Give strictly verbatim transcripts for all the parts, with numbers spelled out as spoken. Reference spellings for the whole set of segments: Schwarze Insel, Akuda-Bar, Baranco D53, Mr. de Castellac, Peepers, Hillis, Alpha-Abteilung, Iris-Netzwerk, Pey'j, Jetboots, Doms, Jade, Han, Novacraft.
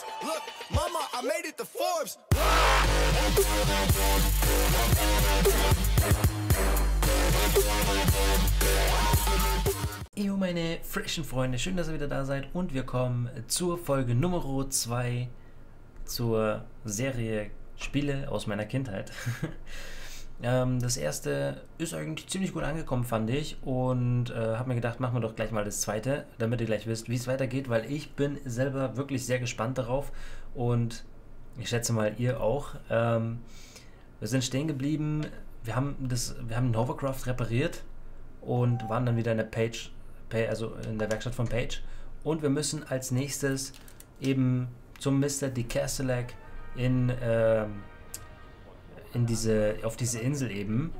Forbes. Look, Mama, I made it to Forbes. Yo, meine frischen Freunde, schön, dass ihr wieder da seid und wir kommen zur Folge Nummer zwei zur Serie Spiele aus meiner Kindheit. Das erste ist eigentlich ziemlich gut angekommen, fand ich, und äh, habe mir gedacht, machen wir doch gleich mal das zweite, damit ihr gleich wisst, wie es weitergeht, weil ich bin selber wirklich sehr gespannt darauf und ich schätze mal, ihr auch. Ähm, wir sind stehen geblieben, wir haben das, wir haben Novacraft repariert und waren dann wieder in der Pey'j, Pey, also in der Werkstatt von Pey'j, und wir müssen als nächstes eben zum Mister de Castellac in äh, in diese, auf diese Insel eben,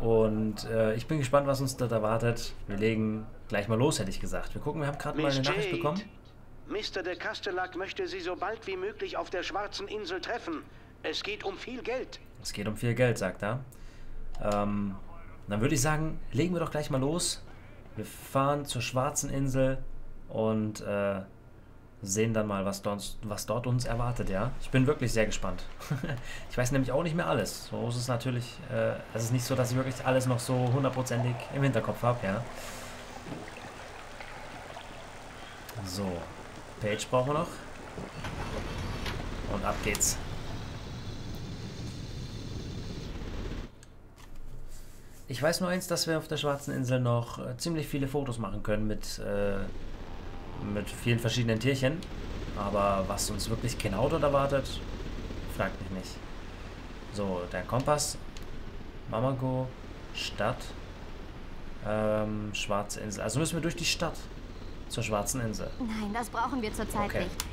und äh, ich bin gespannt, was uns dort erwartet. Wir legen gleich mal los, hätte ich gesagt. Wir gucken, wir haben gerade mal eine Nachricht Jade bekommen. Mister de Castellac möchte Sie so bald wie möglich auf der Schwarzen Insel treffen. Es geht um viel Geld. Es geht um viel Geld, sagt er. Ähm, dann würde ich sagen, legen wir doch gleich mal los. Wir fahren zur Schwarzen Insel und äh, sehen dann mal, was dort, was dort uns erwartet, ja. Ich bin wirklich sehr gespannt. Ich weiß nämlich auch nicht mehr alles. So ist es natürlich, äh, es ist nicht so, dass ich wirklich alles noch so hundertprozentig im Hinterkopf habe, ja. So, Pey'j brauchen wir noch. Und ab geht's. Ich weiß nur eins, dass wir auf der Schwarzen Insel noch ziemlich viele Fotos machen können mit, äh, mit vielen verschiedenen Tierchen, aber was uns wirklich genau dort erwartet, fragt mich nicht. So, der Kompass, Mamago, Stadt, ähm, Schwarze Insel. Also müssen wir durch die Stadt zur Schwarzen Insel. Nein, das brauchen wir zurzeit okay. nicht.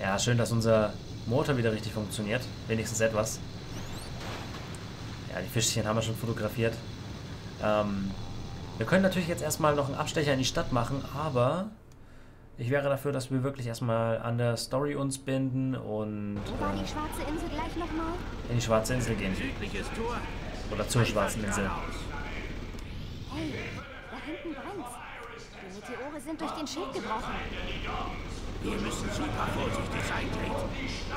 Ja, schön, dass unser Motor wieder richtig funktioniert. Wenigstens etwas. Ja, die Fischchen haben wir schon fotografiert. Ähm... Wir können natürlich jetzt erstmal noch einen Abstecher in die Stadt machen, aber ich wäre dafür, dass wir wirklich erstmal an der Story uns binden und Wo war die Schwarze Insel gleich nochmal? In die Schwarze Insel gehen. Oder zur Schwarzen Insel. Hey, da hinten brennt's. Die Meteore sind durch den Schild gebrochen. Wir müssen super vorsichtig sein, Jade.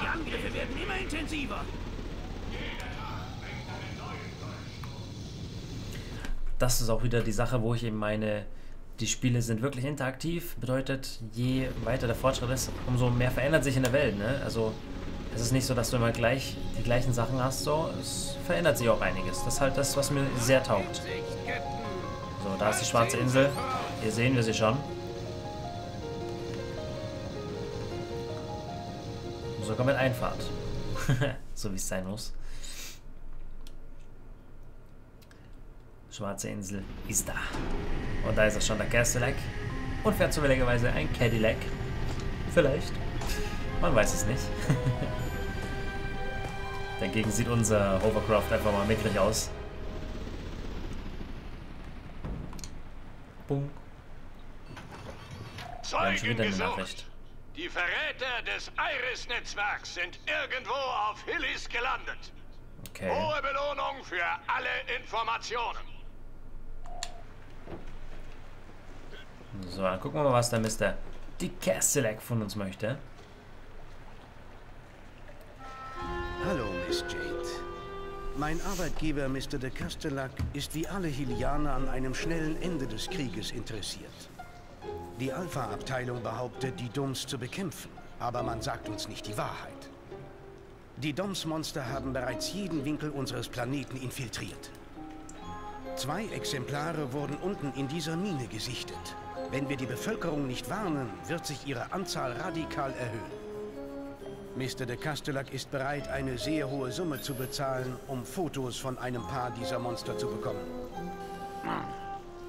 Die Angriffe werden immer intensiver. Das ist auch wieder die Sache, wo ich eben meine, die Spiele sind wirklich interaktiv. Bedeutet, je weiter der Fortschritt ist, umso mehr verändert sich in der Welt. Ne? Also es ist nicht so, dass du immer gleich die gleichen Sachen hast. So, es verändert sich auch einiges. Das ist halt das, was mir sehr taugt. So, da ist die Schwarze Insel. Hier sehen wir sie schon. Sogar mit Einfahrt. So wie es sein muss. Schwarze Insel ist da. Und da ist auch schon der Castellac. Und fährt zufälligerweise ein Cadillac. Vielleicht. Man weiß es nicht. Dagegen sieht unser Hovercraft einfach mal mickrig aus. Bum. Wir haben schon wieder eine Nachricht. Die Verräter des Iris-Netzwerks sind irgendwo auf Hillis gelandet. Okay. Hohe Belohnung für alle Informationen. So, dann gucken wir mal, was der Mister de Castellac von uns möchte. Hallo, Miss Jade. Mein Arbeitgeber Mister de Castellac ist wie alle Hilianer an einem schnellen Ende des Krieges interessiert. Die Alpha-Abteilung behauptet, die Doms zu bekämpfen, aber man sagt uns nicht die Wahrheit. Die Doms-Monster haben bereits jeden Winkel unseres Planeten infiltriert. Zwei Exemplare wurden unten in dieser Mine gesichtet. Wenn wir die Bevölkerung nicht warnen, wird sich ihre Anzahl radikal erhöhen. Mister de Castellac ist bereit, eine sehr hohe Summe zu bezahlen, um Fotos von einem Paar dieser Monster zu bekommen.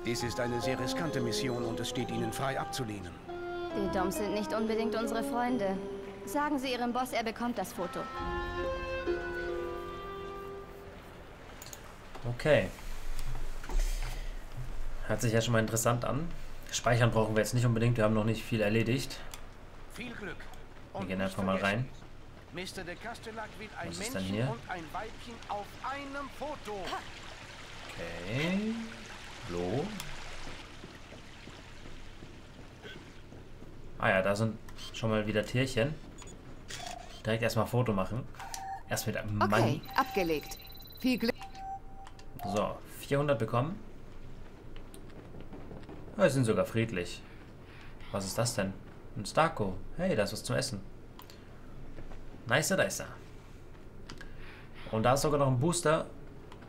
Dies ist eine sehr riskante Mission und es steht Ihnen frei abzulehnen. Die Doms sind nicht unbedingt unsere Freunde. Sagen Sie Ihrem Boss, er bekommt das Foto. Okay. Hört sich ja schon mal interessant an. Speichern brauchen wir jetzt nicht unbedingt, wir haben noch nicht viel erledigt. Viel Glück. Wir gehen einfach mal rein. Mister de Castellac will ein Männchen und ein Weibchen auf einem Foto. Okay. Hallo. Ah ja, da sind schon mal wieder Tierchen. Direkt erstmal Foto machen. Erst mit einem Mann. Okay, abgelegt. Viel Glück. So, vierhundert bekommen. Ja, sind sogar friedlich. Was ist das denn? Ein Starko. Hey, da ist was zum Essen. Nicer, nicer. Und da ist sogar noch ein Booster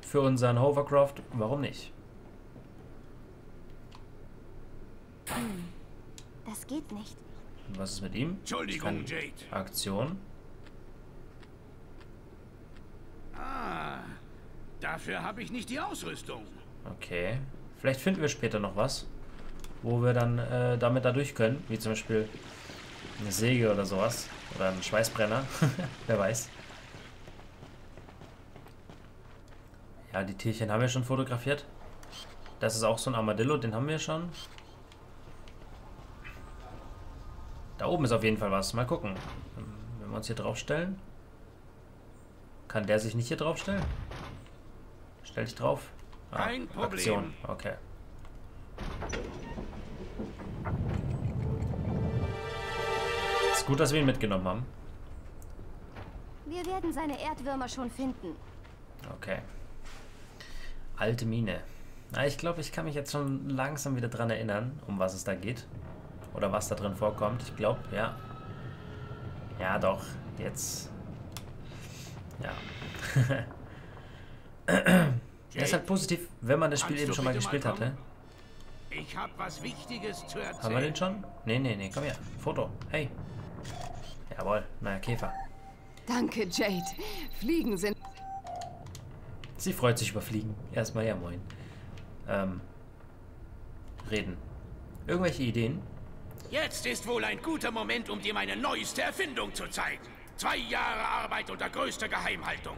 für unseren Hovercraft. Warum nicht? Das geht nicht. Und was ist mit ihm? Entschuldigung, Jade. Aktion. Ah, dafür habe ich nicht die Ausrüstung. Okay. Vielleicht finden wir später noch was, wo wir dann äh, damit da durch können. Wie zum Beispiel eine Säge oder sowas. Oder einen Schweißbrenner. Wer weiß. Ja, die Tierchen haben wir schon fotografiert. Das ist auch so ein Armadillo, den haben wir schon. Da oben ist auf jeden Fall was. Mal gucken. Wenn wir uns hier draufstellen. Kann der sich nicht hier draufstellen? Stell dich drauf. Ah, kein Problem. Aktion. Okay. Ist gut, dass wir ihn mitgenommen haben. Wir werden seine Erdwürmer schon finden. Okay. Alte Mine. Na, ich glaube, ich kann mich jetzt schon langsam wieder dran erinnern, um was es da geht. Oder was da drin vorkommt. Ich glaube, ja. Ja, doch. Jetzt. Ja. Das ist halt positiv, wenn man das Spiel eben schon mal gespielt hatte. Ich hab was Wichtiges zu erzählen. Haben wir den schon? Nee, nee, nee. Komm her. Foto. Hey. Jawohl. Na, Käfer. Danke, Jade. Fliegen sind... Sie freut sich über Fliegen. Erstmal ja, moin. Ähm. Reden. Irgendwelche Ideen? Jetzt ist wohl ein guter Moment, um dir meine neueste Erfindung zu zeigen. Zwei Jahre Arbeit unter größter Geheimhaltung.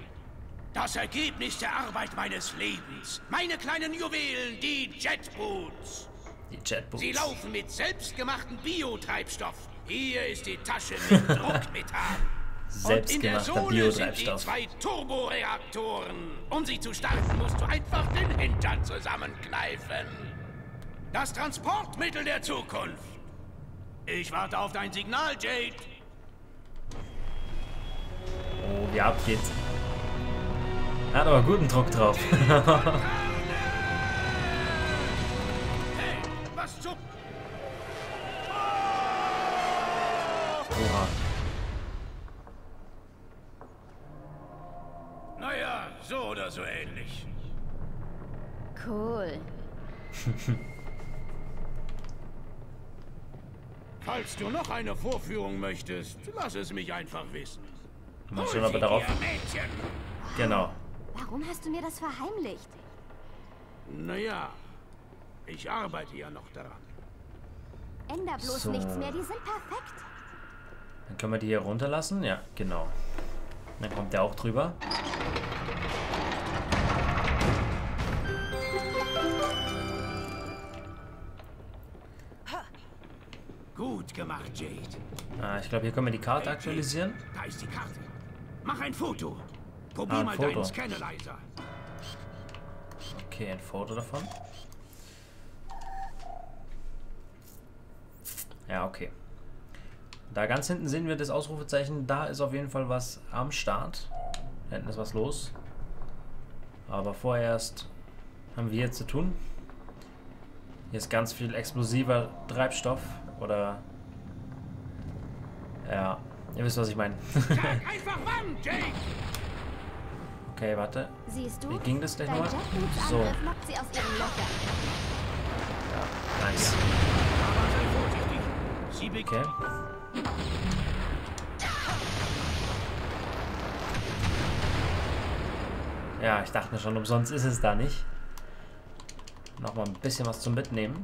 Das Ergebnis der Arbeit meines Lebens. Meine kleinen Juwelen, die Jetboots. Die Jetboots. Sie laufen mit selbstgemachten Biotreibstoff. Hier ist die Tasche mit Druckmethan. Und in der Sohle sind die zwei Turboreaktoren. Um sie zu starten, musst du einfach den Hintern zusammenkneifen. Das Transportmittel der Zukunft. Ich warte auf dein Signal, Jade. Oh, ja, ab geht's. Er hat aber guten Druck drauf. Hey, was zum... Oha. Naja, so oder so ähnlich. Cool. Falls du noch eine Vorführung möchtest, lass es mich einfach wissen. Mach schon aber darauf. Genau. Warum hast du mir das verheimlicht? Naja, ich arbeite ja noch daran. Änder bloß so. Nichts mehr, die sind perfekt. Dann können wir die hier runterlassen? Ja, genau. Dann kommt der auch drüber. Gut gemacht, Jade. Ah, ich glaube, hier können wir die Karte hey, aktualisieren. Da ist die Karte. Mach ein Foto. Probier ah, ein mal Foto. Deinen Scannerizer. Okay, ein Foto davon. Ja, okay. Da ganz hinten sehen wir das Ausrufezeichen. Da ist auf jeden Fall was am Start. Da hinten ist was los. Aber vorerst haben wir jetzt zu tun. Hier ist ganz viel explosiver Treibstoff. Oder... Ja, ihr wisst, was ich meine. Okay, warte. Wie ging das denn nochmal? So. Ja, nice. Okay. Ja, ich dachte mir schon, umsonst ist es da nicht. Nochmal ein bisschen was zum Mitnehmen.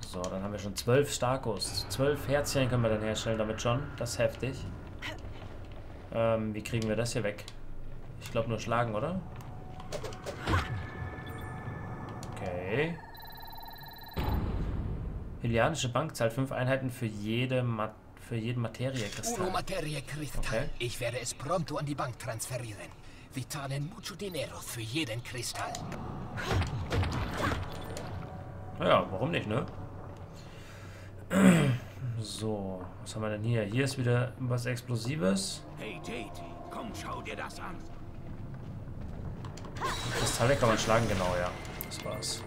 So, dann haben wir schon zwölf Starkos. zwölf Herzchen können wir dann herstellen damit schon. Das ist heftig. Ähm, wie kriegen wir das hier weg? Ich glaube nur schlagen, oder? Okay. Hylianische Bank zahlt fünf Einheiten für jede Ma für jeden Materiekristall. Uno Materiekristall. Okay. Ich werde es pronto an die Bank transferieren. Vitalen mucho dinero für jeden Kristall. Naja, warum nicht, ne? So, was haben wir denn hier? Hier ist wieder was Explosives. Hey Jade, komm, schau dir das an. Kristalle kann man schlagen, genau, ja. Das war's.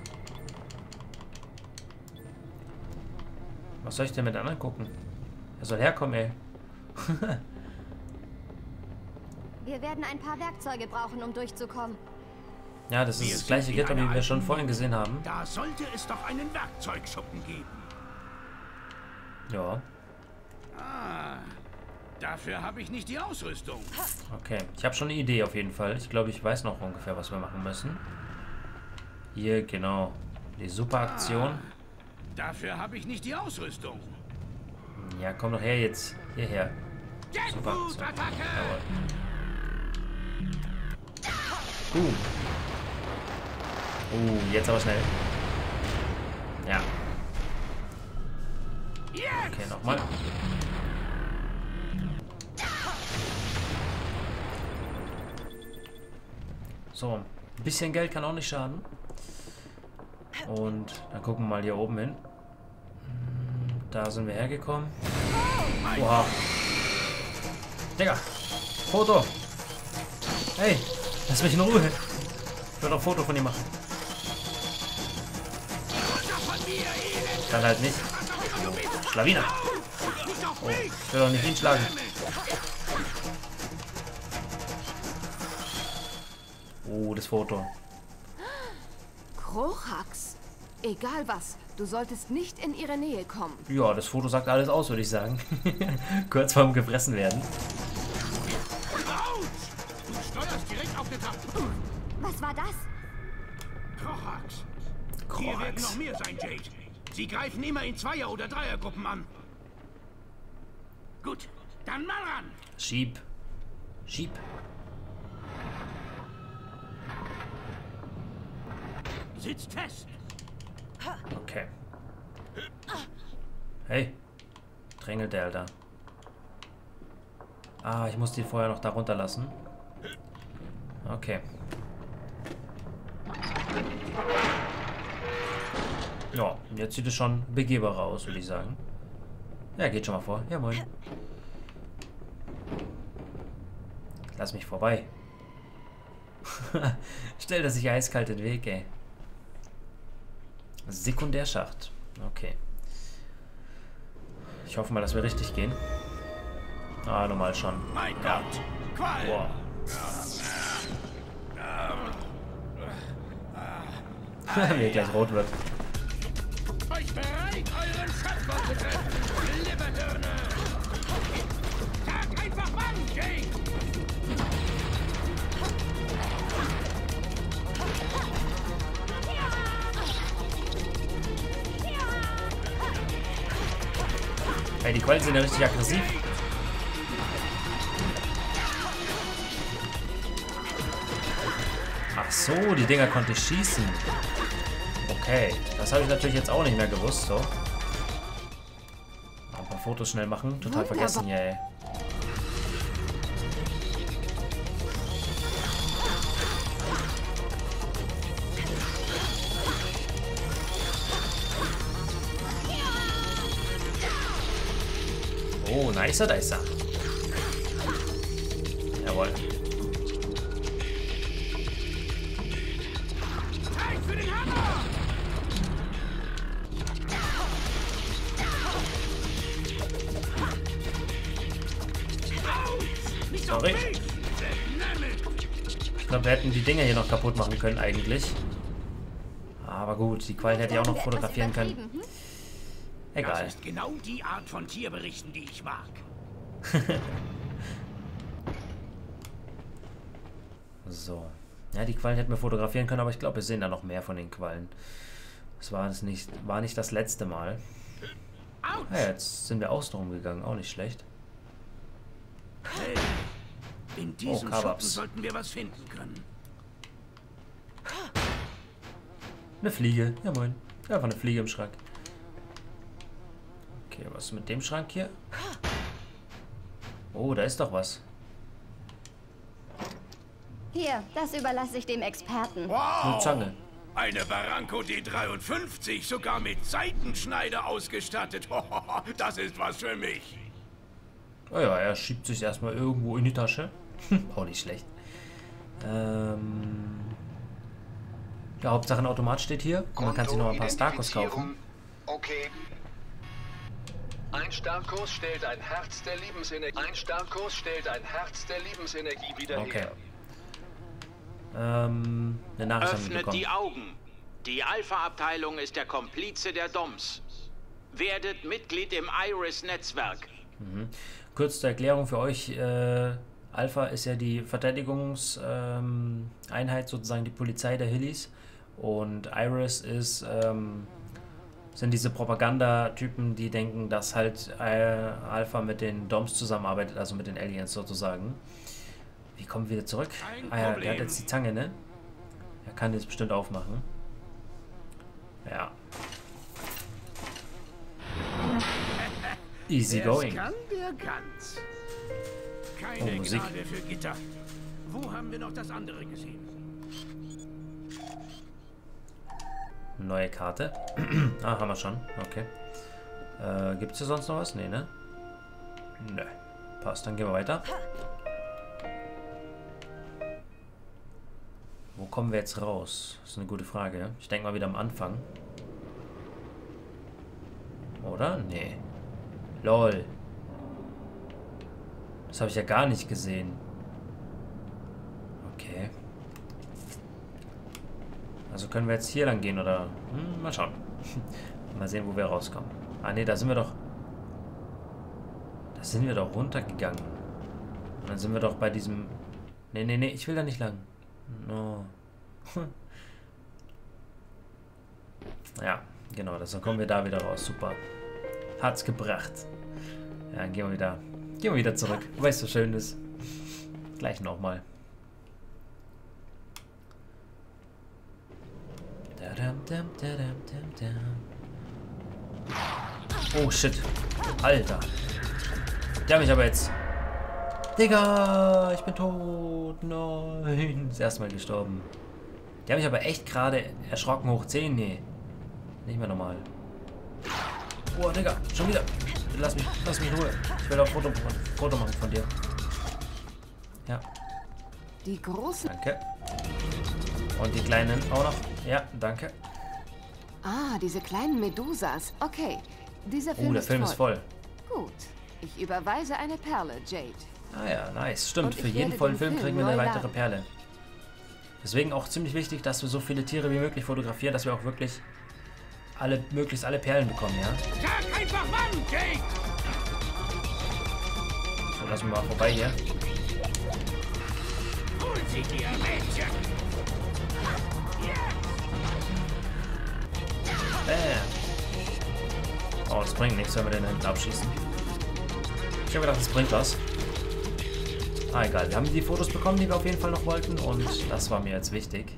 Was soll ich denn mit den anderen gucken? Er soll herkommen, ey. Wir werden ein paar Werkzeuge brauchen, um durchzukommen. Ja, das ist das gleiche Gitter, wie wir schon vorhin gesehen haben. Da sollte es doch einen Werkzeugschuppen geben. Ja. Ah, dafür habe ich nicht die Ausrüstung. Okay, ich habe schon eine Idee auf jeden Fall. Ich glaube, ich weiß noch ungefähr, was wir machen müssen. Hier, genau. Die Superaktion. Ah, dafür habe ich nicht die Ausrüstung. Ja, komm doch her jetzt. Hierher. Jetboot-Attacke! Uh. Uh, jetzt aber schnell. Ja. Okay, nochmal. So, ein bisschen Geld kann auch nicht schaden. Und dann gucken wir mal hier oben hin. Da sind wir hergekommen. Wow. Digga, Foto. Hey, lass mich in Ruhe. Ich will noch ein Foto von dir machen. Dann halt nicht. Schlawiner. Oh, ich will doch nicht hinschlagen. Oh, das Foto. Krochax. Egal was, du solltest nicht in ihre Nähe kommen. Ja, das Foto sagt alles aus, würde ich sagen. Kurz vorm gefressen werden. Was war das? Krochax. Krochax. Hier werden noch mehr sein, Jade. Sie greifen immer in Zweier- oder Dreiergruppen an. Gut, dann mal ran. Schieb. Schieb. Sitzt fest. Okay. Hey. Drängelt der Alter. Ah, ich muss die vorher noch da runterlassen. Okay. Ja, jetzt sieht es schon begehbarer aus, würde ich sagen. Ja, geht schon mal vor. Ja, moin. Lass mich vorbei. Stell dir sich eiskalt den Weg, ey. Sekundärschacht. Okay. Ich hoffe mal, dass wir richtig gehen. Ah, normal schon. Mein Gott. Wow. Wie er gleich rot wird. Euch bereit, euren Schöpfer zu treffen, Liberdörner! Sag einfach Mann, Jake! Hey, die Quellen sind ja richtig aggressiv. Ach so, die Dinger konnte ich schießen. Okay, das habe ich natürlich jetzt auch nicht mehr gewusst, so. Ein paar Fotos schnell machen. Total vergessen, ja, ey. Oh, nicer, nicer. Jawohl. Sorry. Ich glaube, wir hätten die Dinger hier noch kaputt machen können eigentlich. Aber gut, die Quallen hätte ich auch noch fotografieren können. Egal. Das ist genau die Art von Tierberichten, die ich mag. So. Ja, die Quallen hätten wir fotografieren können, aber ich glaube, wir sehen da noch mehr von den Quallen. Das war, das nicht, war nicht das letzte Mal. Ja, jetzt sind wir außen rumgegangen, auch nicht schlecht. Hey. In diesem oh, Schuppen sollten wir was finden können. Eine Fliege. Ja, moin. Einfach eine Fliege im Schrank. Okay, was ist mit dem Schrank hier? Oh, da ist doch was. Hier, das überlasse ich dem Experten. Wow. Eine Zange. Eine Baranco D dreiundfünfzig, sogar mit Seitenschneider ausgestattet. Das ist was für mich. Naja, er schiebt sich erstmal irgendwo in die Tasche. Auch nicht schlecht. Ähm... Ja, Hauptsache ein Automat steht hier. Und man kann sich noch ein paar Starkos kaufen. Okay. Ein Starkos stellt ein Herz der Lebensenergie. Ein Starkos stellt ein Herz der Lebensenergie wieder okay. her. Ähm, eine Nachricht haben wir bekommen. Öffnet die Augen. Die Alpha-Abteilung ist der Komplize der Doms. Werdet Mitglied im Iris-Netzwerk. Mhm. Kurz zur Erklärung für euch. Äh, Alpha ist ja die Verteidigungseinheit, sozusagen die Polizei der Hillis. Und Iris ist, ähm, sind diese Propagandatypen, die denken, dass halt Alpha mit den Doms zusammenarbeitet, also mit den Aliens sozusagen. Wie kommen wir wieder zurück? Kein ah ja, Problem. Der hat jetzt die Zange, ne? Er kann jetzt bestimmt aufmachen. Ja. Easy going. Kann, der kann's. Keine oh, Musik. Gnade für Gitter. Wo haben wir noch das andere gesehen? Neue Karte. Ah, haben wir schon. Okay. Äh, gibt's hier sonst noch was? Nee, ne? Nö. Passt, dann gehen wir weiter. Wo kommen wir jetzt raus? Das ist eine gute Frage. Ich denke mal wieder am Anfang. Oder? Nee. Lol. Das habe ich ja gar nicht gesehen. Okay. Also können wir jetzt hier lang gehen oder... Hm, mal schauen. Mal sehen, wo wir rauskommen. Ah ne, da sind wir doch... Da sind wir doch runtergegangen. Und dann sind wir doch bei diesem... Ne, ne, ne, ich will da nicht lang. No. Ja, genau, deshalb kommen wir da wieder raus. Super. Hat's gebracht. Ja, dann gehen wir wieder. Gehen wir wieder zurück. Weißt du, was schön ist. Gleich nochmal. Oh shit. Alter. Der hat mich aber jetzt. Digga, ich bin tot. Nein. Das erste Mal gestorben. Die haben mich aber echt gerade erschrocken hoch zehn. Nee. Nicht mehr normal. Boah, Digga. Schon wieder. Lass mich, lass mich in Ruhe. Ich will auch Foto, Foto machen von dir. Ja. Die großen. Danke. Und die kleinen auch noch. Ja, danke. Ah, diese kleinen Medusas. Okay. Dieser Film, oh, der ist, Film voll. ist voll. Gut. Ich überweise eine Perle, Jade. Ah ja, nice. Stimmt, für jeden vollen Film, Film kriegen wir eine weitere laden. Perle. Deswegen auch ziemlich wichtig, dass wir so viele Tiere wie möglich fotografieren, dass wir auch wirklich alle, möglichst alle Perlen bekommen, ja? Sag einfach wann, Jake! So, lassen wir mal vorbei hier. Holen Sie die Mädchen! Bäm! Oh, das bringt nichts, wenn wir den hinten abschießen. Ich habe gedacht, das bringt was. Ah, egal. Wir haben die Fotos bekommen, die wir auf jeden Fall noch wollten. Und das war mir jetzt wichtig.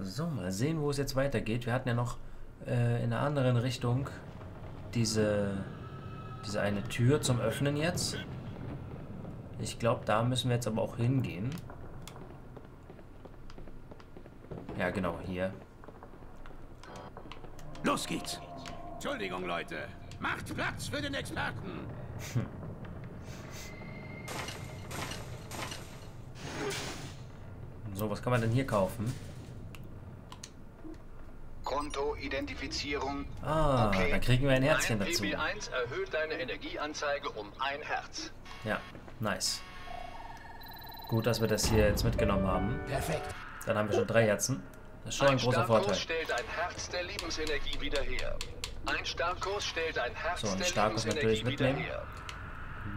So, mal sehen, wo es jetzt weitergeht. Wir hatten ja noch äh, in einer anderen Richtung diese, diese eine Tür zum Öffnen jetzt. Ich glaube, da müssen wir jetzt aber auch hingehen. Ja, genau, hier. Los geht's! Entschuldigung, Leute. Macht Platz für den Experten! Hm. So, was kann man denn hier kaufen? Kontoidentifizierung. Ah, okay. Dann kriegen wir ein Herzchen dazu. P B eins erhöht deine Energieanzeige um ein Herz. Ja, nice. Gut, dass wir das hier jetzt mitgenommen haben. Perfekt. Dann haben wir schon drei Herzen. Das ist schon ein, ein großer Vorteil. Ein Starkos stellt ein Herz der Lebensenergie wieder her. Ein Starkos stellt ein Herz so, ein Starkos natürlich mitnehmen.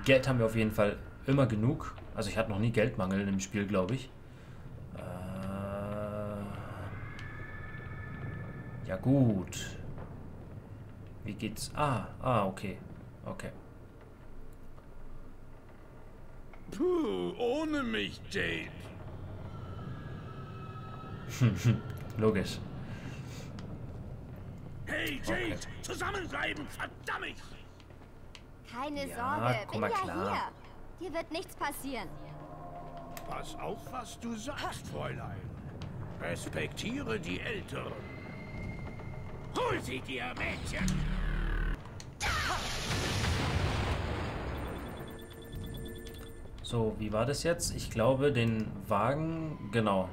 Geld haben wir auf jeden Fall immer genug. Also ich hatte noch nie Geldmangel im Spiel, glaube ich. Äh ja gut. Wie geht's? Ah, ah, okay. Okay. Puh, ohne mich, Jade. Logisch. Hey, Jade, okay. Zusammenbleiben, verdammt! Keine ja, Sorge, komm mal bin ja klar. Hier. Dir wird nichts passieren. Pass auf, was du sagst, Fräulein. Respektiere die Älteren. Hol sie dir, Mädchen! So, wie war das jetzt? Ich glaube, den Wagen, genau,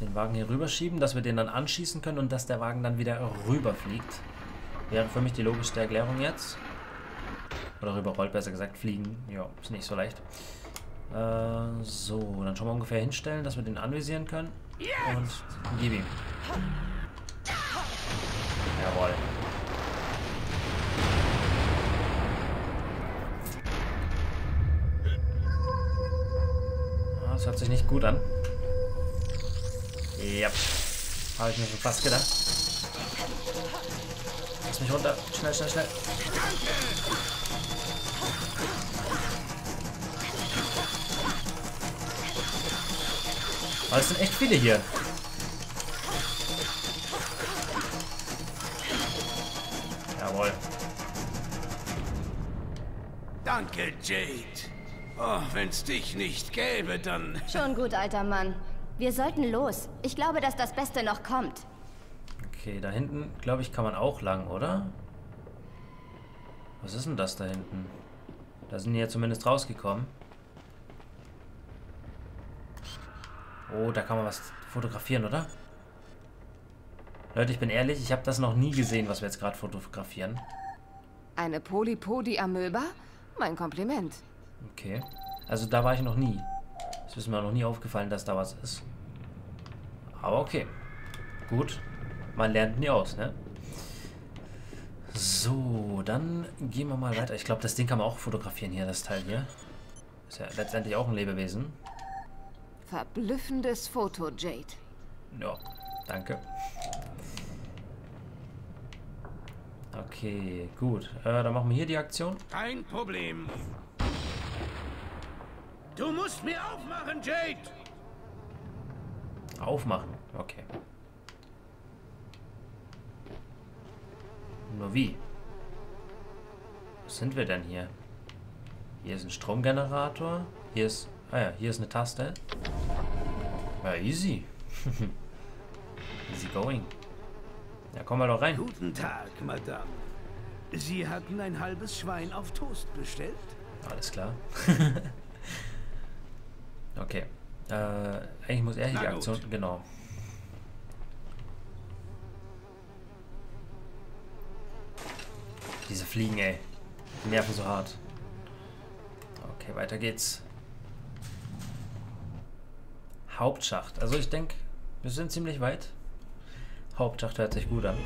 den Wagen hier rüberschieben, dass wir den dann anschießen können und dass der Wagen dann wieder rüberfliegt. Wäre für mich die logischste Erklärung jetzt. Oder rüberrollt, besser gesagt, fliegen. Ja, ist nicht so leicht. Äh, so, dann schon mal ungefähr hinstellen, dass wir den anvisieren können. Und gib ihm. Jawohl. Das hört sich nicht gut an. Ja, habe ich mir schon fast gedacht. Lass mich runter. Schnell, schnell, schnell. Oh, das sind echt viele hier. Jawohl. Danke, Jade. Oh, wenn's dich nicht gäbe, dann... Schon gut, alter Mann. Wir sollten los. Ich glaube, dass das Beste noch kommt. Okay, da hinten, glaube ich, kann man auch lang, oder? Was ist denn das da hinten? Da sind die ja zumindest rausgekommen. Oh, da kann man was fotografieren, oder? Leute, ich bin ehrlich, ich habe das noch nie gesehen, was wir jetzt gerade fotografieren. Eine Polypody amöba? Mein Kompliment. Okay. Also da war ich noch nie. Es ist mir noch nie aufgefallen, dass da was ist. Aber okay. Gut. Man lernt nie aus, ne? So, dann gehen wir mal weiter. Ich glaube, das Ding kann man auch fotografieren hier, das Teil hier. Ist ja letztendlich auch ein Lebewesen. Verblüffendes Foto, Jade. Ja, danke. Okay, gut. Äh, dann machen wir hier die Aktion. Kein Problem. Du musst mir aufmachen, Jade! Aufmachen? Okay. Nur wie? Wo sind wir denn hier? Hier ist ein Stromgenerator. Hier ist... Ah ja, hier ist eine Taste. Ja, easy. Easy going. Ja, kommen wir doch rein. Guten Tag, Madame. Sie hatten ein halbes Schwein auf Toast bestellt? Alles klar. Okay. Äh, eigentlich muss er hier die Aktion... Genau. Diese Fliegen, ey. Die nerven so hart. Okay, weiter geht's. Hauptschacht. Also ich denke, wir sind ziemlich weit. Hauptschacht hört sich gut an.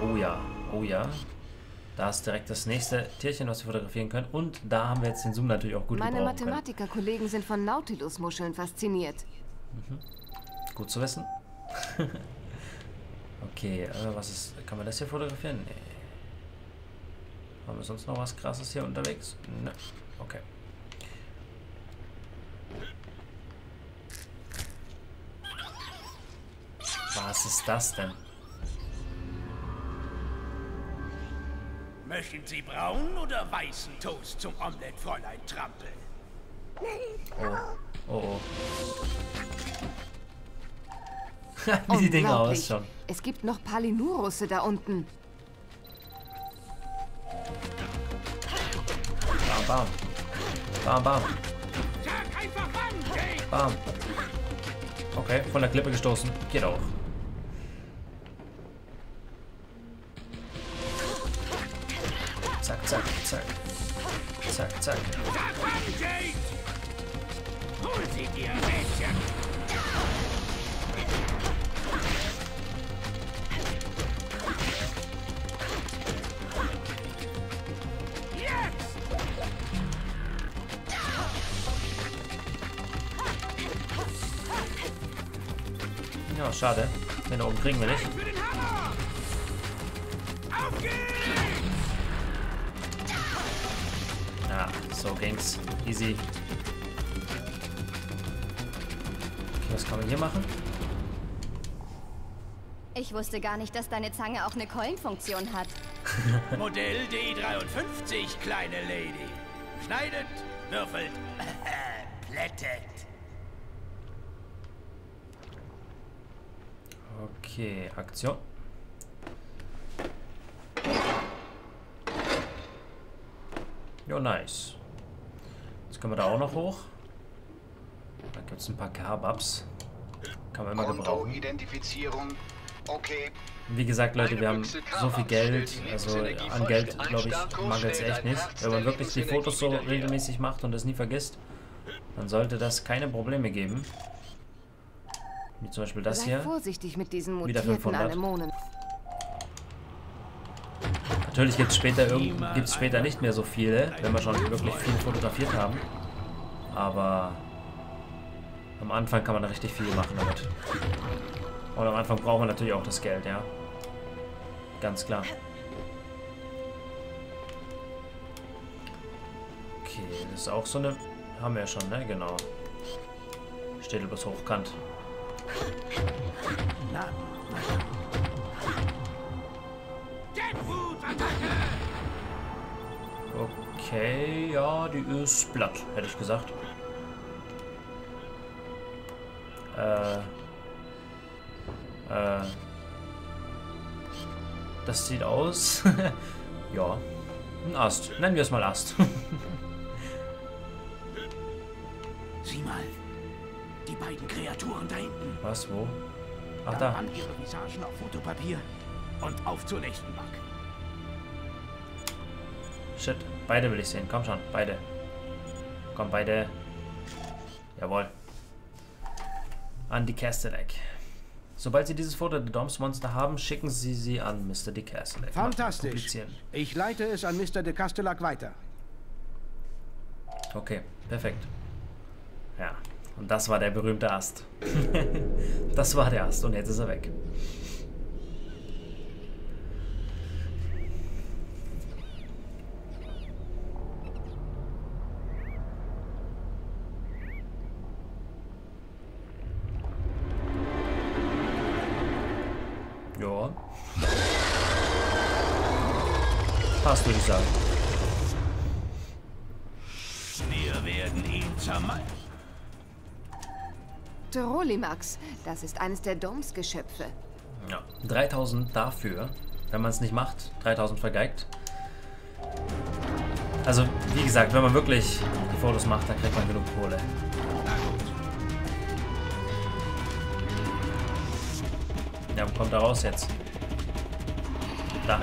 Oh ja, oh ja. Da ist direkt das nächste Tierchen, was wir fotografieren können. Und da haben wir jetzt den Zoom natürlich auch gut gebrauchen können. Meine Mathematikerkollegen sind von Nautilus-Muscheln fasziniert. Mhm. Gut zu wissen. Okay, äh, was ist... Kann man das hier fotografieren? Nee. Haben wir sonst noch was Krasses hier unterwegs? Ne. Okay. Was ist das denn? Möchten Sie braunen oder weißen Toast zum Omelett, Fräulein Trampel? Oh, oh, oh. Wie die Dinger ausschauen. Es gibt noch Palinurusse da unten. Bam, bam. Bam, bam. Bam. Okay, von der Klippe gestoßen. Geht auch. Zack, zack, zack. Zack, zack. Hol sie dir, Mädchen. Jetzt! Ja, schade. Den da oben kriegen wir nicht. Ah, so ging's. Easy. Okay, was kann man hier machen? Ich wusste gar nicht, dass deine Zange auch eine Keulenfunktion hat. Modell D dreiundfünfzig, kleine Lady. Schneidet, würfelt, plättet. Okay, Aktion. Jo, nice. Jetzt können wir da auch noch hoch. Da gibt es ein paar Karbabs. Kann man immer gebrauchen. Okay. Wie gesagt, Leute, wir haben so viel Geld, also an Geld, glaube ich, mangelt es echt nicht. Wenn man wirklich die Fotos so regelmäßig macht und das nie vergisst, dann sollte das keine Probleme geben. Wie zum Beispiel das hier. Wieder fünfhundert. Natürlich gibt es später, gibt's später nicht mehr so viele, wenn wir schon wirklich viel fotografiert haben. Aber am Anfang kann man richtig viel machen damit. Und am Anfang brauchen wir natürlich auch das Geld, ja. Ganz klar. Okay, das ist auch so eine... Haben wir ja schon, ne? Genau. Steht übers Hochkant. Okay, ja, die ist platt, hätte ich gesagt. Äh... Das sieht aus. Ja. Ein Ast. Nennen wir es mal Ast. Sieh mal. Die beiden Kreaturen da hinten. Was? Wo? Ach, da. An ihre Visagen auf Fotopapier und auf zur nächsten Bank. Shit. Beide will ich sehen. Komm schon. Beide. Komm, beide. Jawohl. An die Castellac. Sobald Sie dieses Foto der Doms-Monster haben, schicken Sie sie an Mister de Castellac. Fantastisch. Ich leite es an Mister de Castellac weiter. Okay, perfekt. Ja, und das war der berühmte Ast. Das war der Ast und jetzt ist er weg. Passt, würde ich sagen. Wir werden ihn zermalmen. Terolimax, das ist eines der Doms-Geschöpfe. Ja, dreitausend dafür, wenn man es nicht macht, dreitausend vergeigt. Also, wie gesagt, wenn man wirklich die Fotos macht, dann kriegt man genug Kohle. Ja, wo kommt er raus jetzt? Da.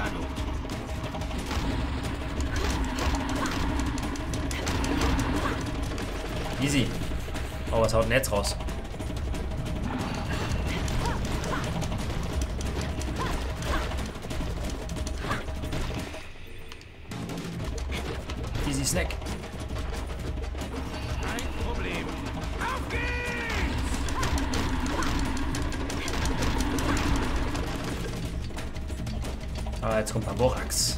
Easy. Oh, was haut denn jetzt raus? Easy Snack. Kein Problem. Auf geht's! Ah, jetzt kommt der Borax.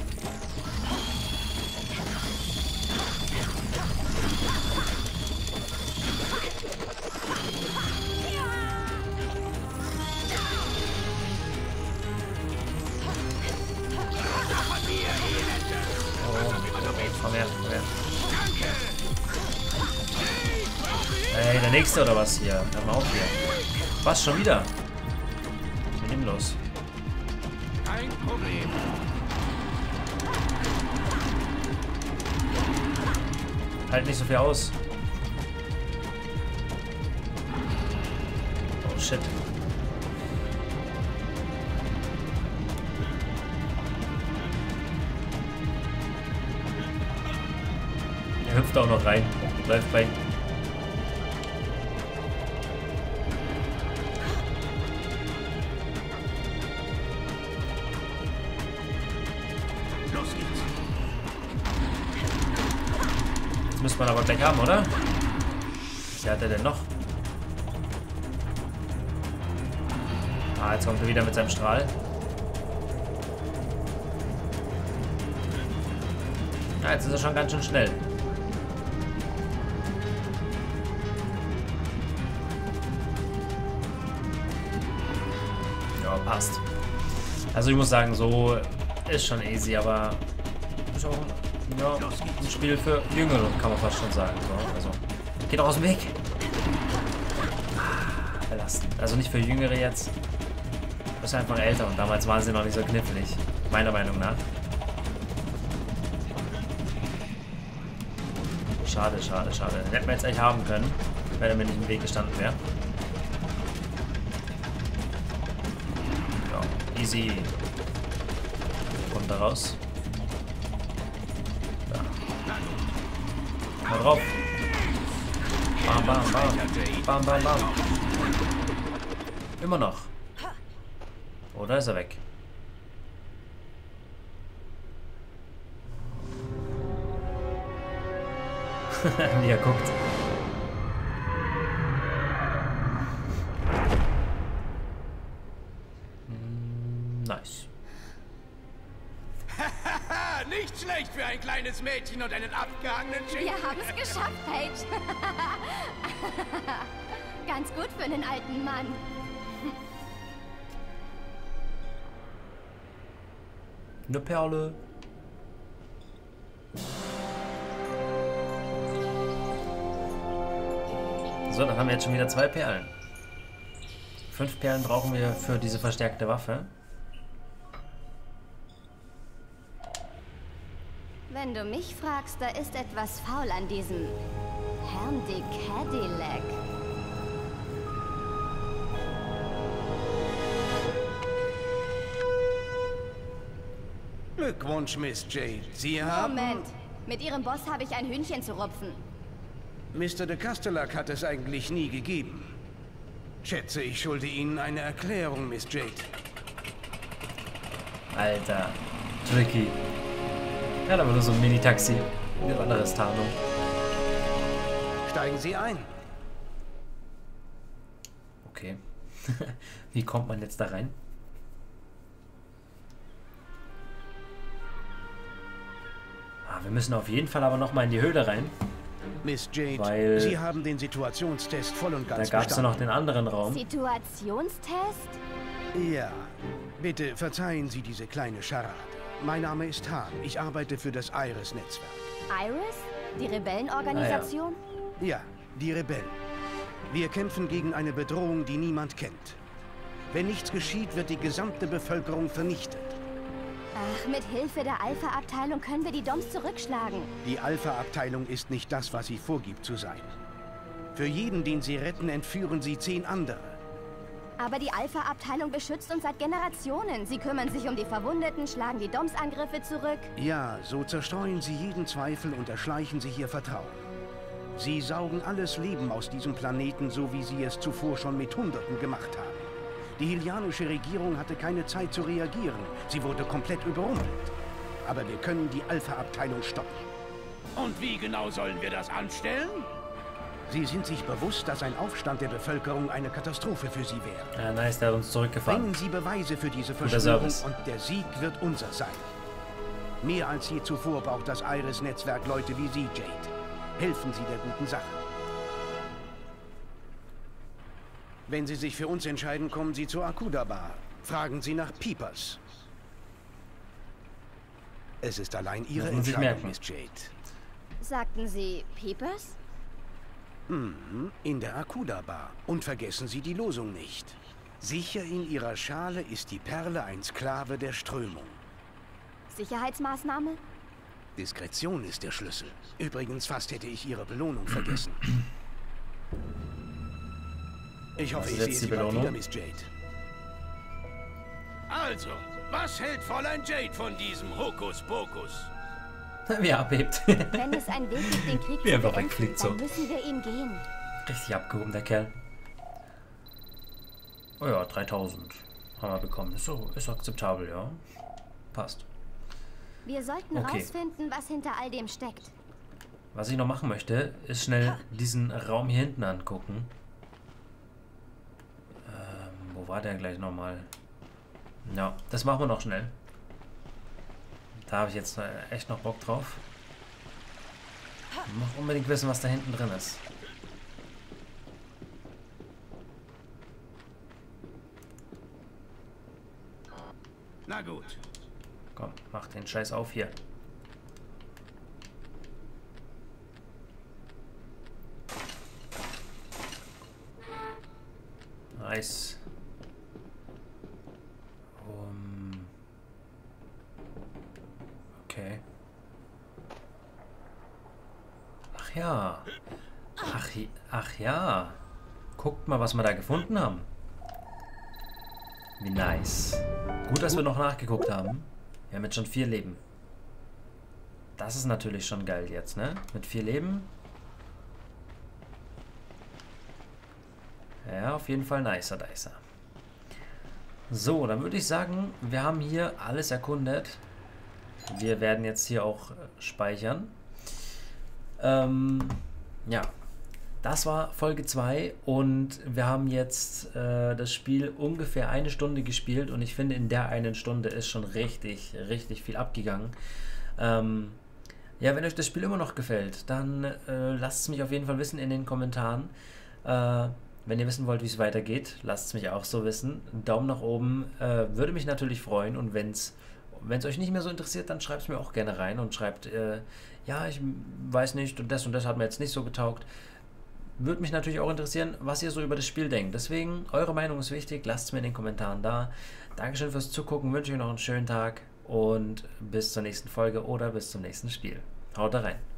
Ey, der nächste oder was hier? Hör mal auf hier. Was, schon wieder? Mit ihm los. Kein Problem. Halt nicht so viel aus. Oh shit. Er hüpft auch noch rein. Läuft bei. Müsste man aber gleich haben, oder? Was hat er denn noch? Ah, jetzt kommt er wieder mit seinem Strahl. Ah, jetzt ist er schon ganz schön schnell. Ja, passt. Also ich muss sagen, so ist schon easy, aber ist auch ja, ein Spiel für Jüngere, kann man fast schon sagen. So, also, geht auch aus dem Weg. Ah, verlassen. Also nicht für Jüngere jetzt. Das ist einfach älter und damals waren sie noch nicht so knifflig. Meiner Meinung nach. Schade, schade, schade. Den hätten wir jetzt eigentlich haben können, wenn er mir nicht im Weg gestanden wäre. Ja, easy. Runter raus. Da. Mal drauf. Bam, bam, bam. Bam, bam, bam. Immer noch. Oder ist er weg? Wie er guckt. Nice. Nicht schlecht für ein kleines Mädchen und einen abgehangenen Schild. Wir haben es geschafft, Pey'j. Ganz gut für einen alten Mann. Eine Perle. So, dann haben wir jetzt schon wieder zwei Perlen. Fünf Perlen brauchen wir für diese verstärkte Waffe. Wenn du mich fragst, da ist etwas faul an diesem Herrn de Castellac. Glückwunsch, Miss Jade. Sie haben... Moment. Mit Ihrem Boss habe ich ein Hühnchen zu rupfen. Mister de Castellac hat es eigentlich nie gegeben. Schätze, ich schulde Ihnen eine Erklärung, Miss Jade. Alter. Tricky. Ja, da war nur so ein Mini-Taxi. Eine andere Tarnung. Steigen Sie ein. Okay. Wie kommt man jetzt da rein? Ah, wir müssen auf jeden Fall aber nochmal in die Höhle rein. Miss Jade, weil Sie haben den Situationstest voll und ganz bestanden. Da gab es ja noch den anderen Raum. Situationstest? Ja. Bitte verzeihen Sie diese kleine Scharade. Mein Name ist Han. Ich arbeite für das Iris-Netzwerk. Iris? Die Rebellenorganisation? Ah, ja. ja, die Rebellen. Wir kämpfen gegen eine Bedrohung, die niemand kennt. Wenn nichts geschieht, wird die gesamte Bevölkerung vernichtet. Ach, mit Hilfe der Alpha-Abteilung können wir die Doms zurückschlagen. Die Alpha-Abteilung ist nicht das, was sie vorgibt zu sein. Für jeden, den sie retten, entführen sie zehn andere. Aber die Alpha-Abteilung beschützt uns seit Generationen. Sie kümmern sich um die Verwundeten, schlagen die Doms-Angriffe zurück. Ja, so zerstreuen sie jeden Zweifel und erschleichen sich ihr Vertrauen. Sie saugen alles Leben aus diesem Planeten, so wie sie es zuvor schon mit Hunderten gemacht haben. Die helianische Regierung hatte keine Zeit zu reagieren. Sie wurde komplett überrumpelt. Aber wir können die Alpha-Abteilung stoppen. Und wie genau sollen wir das anstellen? Sie sind sich bewusst, dass ein Aufstand der Bevölkerung eine Katastrophe für sie wäre. Ja, nice, der hat uns zurückgefahren. Bringen Sie Beweise für diese Verschwörung und der Sieg wird unser sein. Mehr als je zuvor braucht das Iris-Netzwerk Leute wie Sie, Jade. Helfen Sie der guten Sache. Wenn Sie sich für uns entscheiden, kommen Sie zur Akuda-Bar. Fragen Sie nach Peepers. Es ist allein Ihre Entscheidung, Miss Jade. Sagten Sie Peepers? Mhm, in der Akuda-Bar. Und vergessen Sie die Losung nicht. Sicher in Ihrer Schale ist die Perle ein Sklave der Strömung. Sicherheitsmaßnahme? Diskretion ist der Schlüssel. Übrigens, fast hätte ich Ihre Belohnung vergessen. Ich hoffe, ich sehe Sie bald wieder, Miss Jade. Also, was hält Fräulein Jade von diesem Hokuspokus? Wie er abhebt. Wenn es einen Weg gibt, den Krieg zu beenden, dann müssen wir ihm gehen. Richtig abgehoben, der Kerl. Oh ja, dreitausend haben wir bekommen. So, ist akzeptabel, ja. Passt. Wir sollten okay. rausfinden, was hinter all dem steckt. Was ich noch machen möchte, ist schnell diesen Raum hier hinten angucken. Wo war der gleich nochmal? Ja, das machen wir noch schnell. Da habe ich jetzt echt noch Bock drauf. Ich muss unbedingt wissen, was da hinten drin ist. Na gut. Komm, mach den Scheiß auf hier. Nice. Okay. Ach ja. Ach, ach ja. Guckt mal, was wir da gefunden haben. Wie nice. Gut, dass wir noch nachgeguckt haben. Wir haben jetzt schon vier Leben. Das ist natürlich schon geil jetzt, ne? Mit vier Leben. Ja, auf jeden Fall nicer, nicer. So, dann würde ich sagen, wir haben hier alles erkundet. Wir werden jetzt hier auch speichern. Ähm, ja, das war Folge zwei und wir haben jetzt äh, das Spiel ungefähr eine Stunde gespielt und ich finde, in der einen Stunde ist schon richtig, richtig viel abgegangen. Ähm, ja, wenn euch das Spiel immer noch gefällt, dann äh, lasst es mich auf jeden Fall wissen in den Kommentaren. Äh, Wenn ihr wissen wollt, wie es weitergeht, lasst es mich auch so wissen. Daumen nach oben, äh, würde mich natürlich freuen. Und wenn es euch nicht mehr so interessiert, dann schreibt es mir auch gerne rein und schreibt, äh, ja, ich weiß nicht, und das und das hat mir jetzt nicht so getaugt. Würde mich natürlich auch interessieren, was ihr so über das Spiel denkt. Deswegen, eure Meinung ist wichtig, lasst es mir in den Kommentaren da. Dankeschön fürs Zugucken, wünsche euch noch einen schönen Tag und bis zur nächsten Folge oder bis zum nächsten Spiel. Haut da rein.